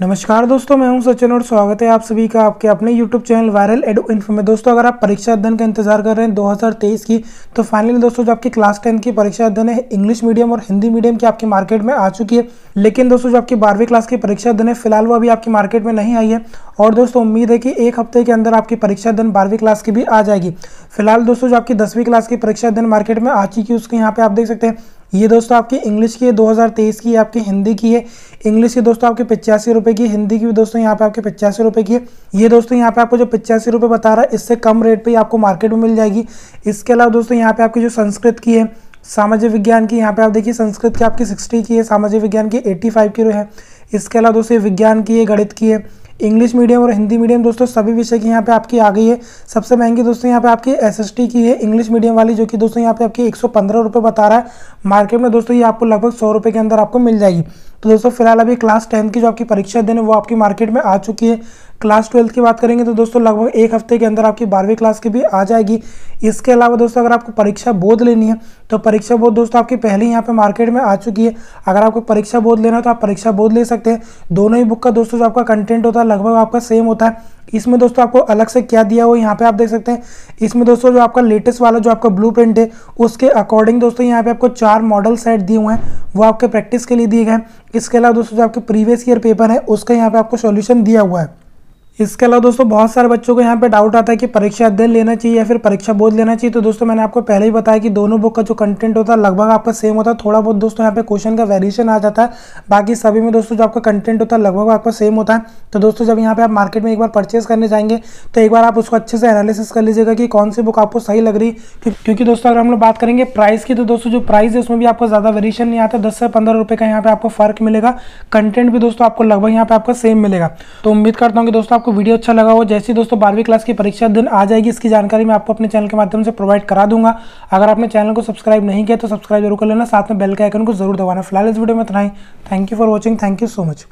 नमस्कार दोस्तों, मैं हूं सचिन और स्वागत है आप सभी का आपके अपने YouTube channel viral edu info में। दोस्तों, अगर आप परीक्षा अध्ययन का इंतजार कर रहे हैं 2023 की, तो फाइनली दोस्तों जो आपकी क्लास 10 की परीक्षा अध्ययन है इंग्लिश मीडियम और हिंदी मीडियम की आपकी मार्केट में आ चुकी है। लेकिन दोस्तों जो आपकी 12वीं क्लास की परीक्षा अध्ययन है फिलहाल वो अभी आपकी मार्केट में नहीं आई है। और दोस्तों उम्मीद है कि एक हफ्ते के अंदर आपकी परीक्षा अध्ययन 12वीं क्लास की भी आ जाएगी। फिलहाल दोस्तों जो आपकी 10वीं क्लास की परीक्षा अध्ययन मार्केट में आ चुकी है उसके यहाँ पे आप देख सकते हैं, ये दोस्तों आपकी इंग्लिश की है 2023 की, आपकी हिंदी की है। इंग्लिश की दोस्तों आपके 85 रुपये की, हिंदी की भी दोस्तों यहाँ पे आपके 85 रुपये की है। ये दोस्तों यहाँ पे आपको जो 85 रुपये बता रहा है इससे कम रेट पे ही आपको मार्केट में मिल जाएगी। इसके अलावा दोस्तों यहाँ पे आपकी जो संस्कृत की है, सामाजिक विज्ञान की, यहाँ पे आप देखिए संस्कृत की आपकी 60 की है, सामाजिक विज्ञान की 85 की है। इसके अलावा दोस्तों विज्ञान की है, गणित की है। इंग्लिश मीडियम और हिंदी मीडियम दोस्तों सभी विषय की यहाँ पे आपकी आ गई है। सबसे महंगी दोस्तों यहाँ पे आपकी एसएसटी की है इंग्लिश मीडियम वाली, जो कि दोस्तों यहाँ पे आपकी 115 रुपये बता रहा है। मार्केट में दोस्तों ये आपको लगभग 100 रुपये के अंदर आपको मिल जाएगी। तो दोस्तों फिलहाल अभी क्लास 10 की जो आपकी परीक्षा देने वो आपकी मार्केट में आ चुकी है। क्लास 12 की बात करेंगे तो दोस्तों लगभग एक हफ्ते के अंदर आपकी 12वीं क्लास की भी आ जाएगी। इसके अलावा दोस्तों अगर आपको परीक्षा बोर्ड लेनी है तो परीक्षा बोर्ड दोस्तों आपकी पहले यहाँ पे मार्केट में आ चुकी है। अगर आपको परीक्षा बोर्ड लेना है तो आप परीक्षा बोर्ड ले सकते हैं। दोनों ही बुक का दोस्तों जो आपका कंटेंट होता है लगभग आपका सेम होता है। इसमें दोस्तों आपको अलग से क्या दिया हुआ यहाँ पे आप देख सकते हैं। इसमें दोस्तों जो आपका लेटेस्ट वाला जो आपका ब्लूप्रिंट है उसके अकॉर्डिंग दोस्तों यहाँ पे आपको 4 मॉडल सेट दिए हुए हैं, वो आपके प्रैक्टिस के लिए दिए गए हैं। इसके अलावा दोस्तों जो आपके प्रीवियस ईयर पेपर है उसका यहाँ पे आपको सॉल्यूशन दिया हुआ है। इसके अलावा दोस्तों बहुत सारे बच्चों को यहाँ पे डाउट आता है कि परीक्षा अध्ययन लेना चाहिए या फिर परीक्षा बोर्ड लेना चाहिए। तो दोस्तों मैंने आपको पहले ही बताया कि दोनों बुक का जो कंटेंट होता है लगभग आपका सेम होता है। थोड़ा बहुत दोस्तों यहाँ पे क्वेश्चन का वेरिएशन आ जाता है, बाकी सभी में दोस्तों जो आपका कंटेंट होता है लगभग आपका सेम होता है। तो दोस्तों जब यहाँ पे आप मार्केट में एक बार परचेस करने जाएंगे तो एक बार आप उसको अच्छे से एनालिसिस कर लीजिएगा कि कौन सी बुक आपको सही लग रही। क्योंकि दोस्तों अगर हम लोग बात करेंगे प्राइस की, तो दोस्तों जो प्राइस है उसमें भी आपको ज़्यादा वेरिएशन नहीं आता, 10 से 15 रुपये का यहाँ पे आपको फर्क मिलेगा। कंटेंट भी दोस्तों आपको लगभग यहाँ पे आपका सेम मिलेगा। तो उम्मीद करता हूँ कि दोस्तों को वीडियो अच्छा लगा हो। जैसे दोस्तों 12वीं क्लास की परीक्षा दिन आ जाएगी इसकी जानकारी मैं आपको अपने चैनल के माध्यम से प्रोवाइड करा दूंगा। अगर आपने चैनल को सब्सक्राइब नहीं किया तो सब्सक्राइब जरूर कर लेना, साथ में बेल के आइकन को जरूर दबाना। फिलहाल इस वीडियो में इतना ही। Thank you for watching, thank you so much.